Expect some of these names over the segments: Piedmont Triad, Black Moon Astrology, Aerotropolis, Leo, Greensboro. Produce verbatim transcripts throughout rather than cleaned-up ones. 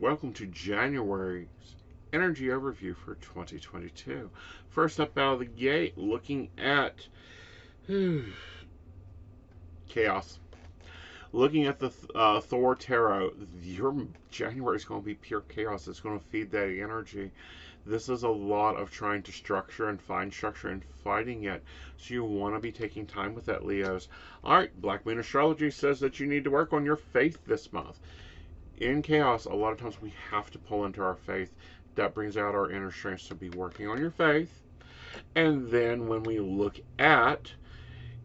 welcome to January's energy overview for twenty twenty-two. First up out of the gate, looking at chaos. Looking at the uh, Thor Tarot, your January is going to be pure chaos. It's going to feed that energy. This is a lot of trying to structure and find structure and fighting it. So you want to be taking time with that, Leos. All right, Black Moon Astrology says that you need to work on your faith this month. In chaos, a lot of times we have to pull into our faith. That brings out our inner strength, so be working on your faith. And then when we look at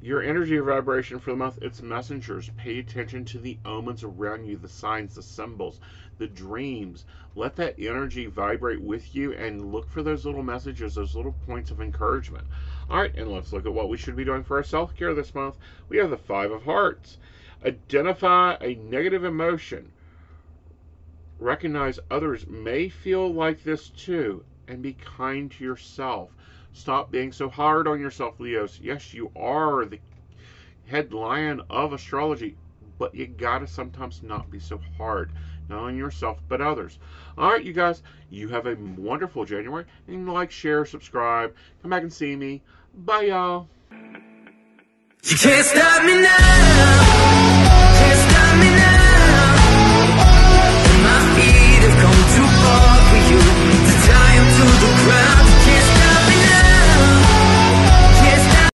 your energy vibration for the month, it's messengers. Pay attention to the omens around you, the signs, the symbols, the dreams. Let that energy vibrate with you and look for those little messages, those little points of encouragement. All right, and let's look at what we should be doing for our self-care this month. We have the Five of Hearts. Identify a negative emotion. Recognize others may feel like this too, and be kind to yourself. Stop being so hard on yourself, Leos. Yes, you are the head lion of astrology, but you gotta sometimes not be so hard, not on yourself, but others. All right, you guys, you have a wonderful January, and like, share, subscribe, come back and see me. Bye, y'all. You can't stop me now.